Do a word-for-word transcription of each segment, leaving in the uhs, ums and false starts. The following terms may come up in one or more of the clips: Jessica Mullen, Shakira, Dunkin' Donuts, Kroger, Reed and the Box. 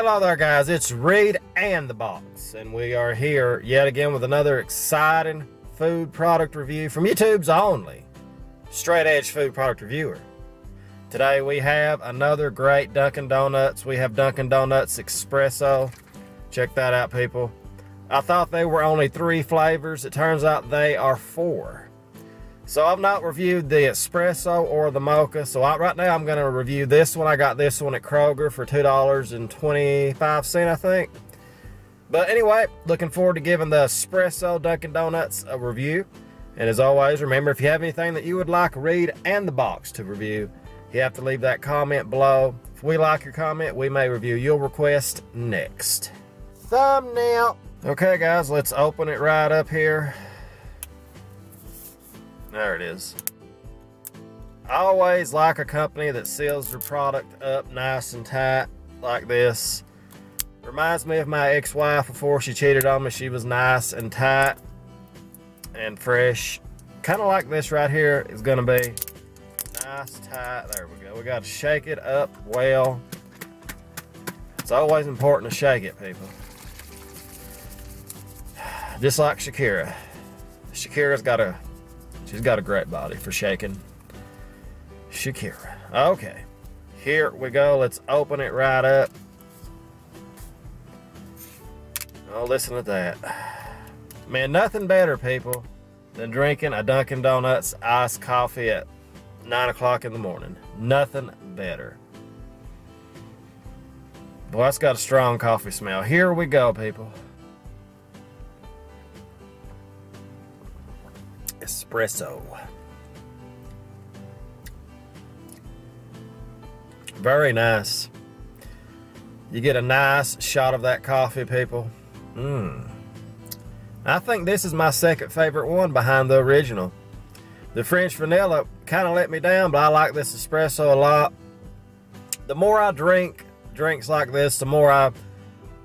hello there, guys. It's Reed and the Box, and we are here yet again with another exciting food product review from YouTube's only straight edge food product reviewer. Today we have another great Dunkin' Donuts. We have Dunkin' Donuts Espresso. Check that out, people. I thought they were only three flavors. It turns out they are four. So I've not reviewed the espresso or the mocha. So I, right now I'm going to review this one. I got this one at Kroger for two dollars and twenty-five cents, I think. But anyway, looking forward to giving the espresso Dunkin' Donuts a review. And as always, remember, if you have anything that you would like Reed and the Box to review, you have to leave that comment below. If we like your comment, we may review your request next. Thumbnail. Okay, guys, let's open it right up here. There it is. I always like a company that seals their product up nice and tight like this. Reminds me of my ex-wife before she cheated on me. She was nice and tight and fresh. Kind of like this right here is going to be nice, tight. There we go. We got to shake it up well. It's always important to shake it, people. Just like Shakira. Shakira's got a, she's got a great body for shaking. Shakira. Okay, here we go. Let's open it right up. Oh, listen to that. Man, nothing better, people, than drinking a Dunkin' Donuts iced coffee at nine o'clock in the morning. Nothing better. Boy, that's got a strong coffee smell. Here we go, people. Espresso. Very nice. You get a nice shot of that coffee, people. Mmm. I think this is my second favorite one behind the original. The French vanilla kind of let me down, but I like this espresso a lot. The more I drink drinks like this, the more I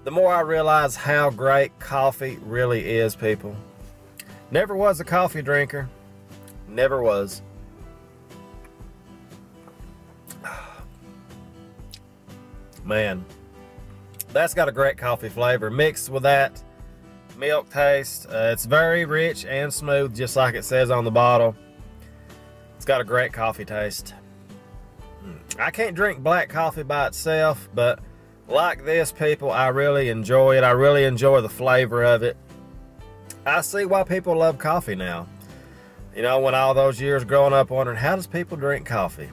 the more I realize how great coffee really is, people. Never was a coffee drinker. Never was. Man, that's got a great coffee flavor. Mixed with that milk taste. Uh, it's very rich and smooth, just like it says on the bottle. It's got a great coffee taste. I can't drink black coffee by itself, but like this, people, I really enjoy it. I really enjoy the flavor of it. I see why people love coffee now. You know, when all those years growing up wondering, how does people drink coffee?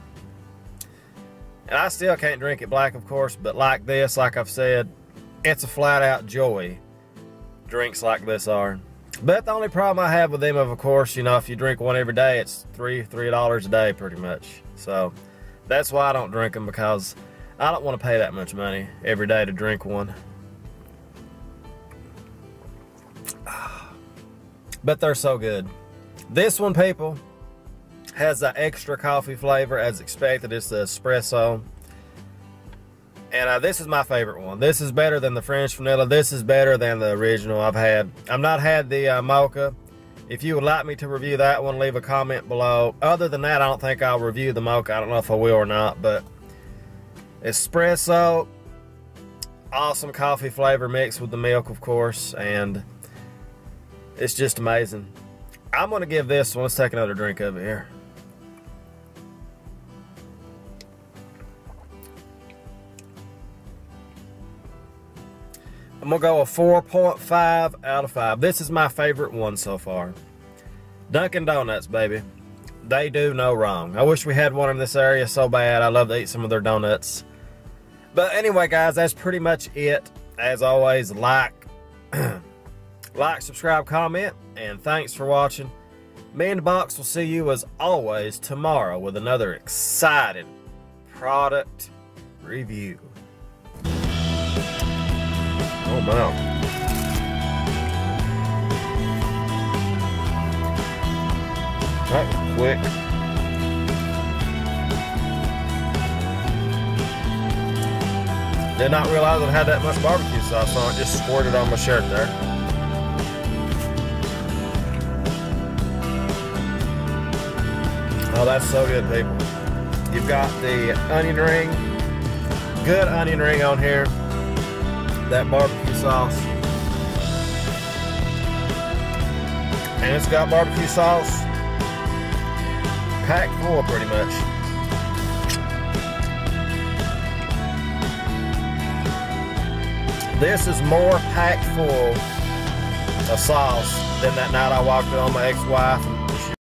And I still can't drink it black, of course, but like this, like I've said, it's a flat out joy. Drinks like this are. But the only problem I have with them, of course, you know, if you drink one every day, it's three, three dollars a day pretty much. So that's why I don't drink them, because I don't want to pay that much money every day to drink one. But they're so good. This one, people, has that extra coffee flavor as expected. It's the espresso. And uh, this is my favorite one. This is better than the French vanilla. This is better than the original I've had. I've not had the uh, mocha. If you would like me to review that one, leave a comment below. Other than that, I don't think I'll review the mocha. I don't know if I will or not, but espresso, awesome coffee flavor mixed with the milk, of course, and it's just amazing. I'm going to give this one, let's take another drink of it here. I'm going to go a four point five out of five. This is my favorite one so far. Dunkin' Donuts, baby. They do no wrong. I wish we had one in this area so bad. I love to eat some of their donuts. But anyway, guys, that's pretty much it. As always, like... like, subscribe, comment, and thanks for watching. Me and the Box will see you as always tomorrow with another exciting product review. Oh, wow. That was quick. Did not realize it had that much barbecue sauce on it. Just squirted on my shirt there. Oh, that's so good, people. You've got the onion ring, good onion ring on here. that barbecue sauce. And it's got barbecue sauce packed full pretty much. This is more packed full of sauce than that night I walked in on my ex-wife.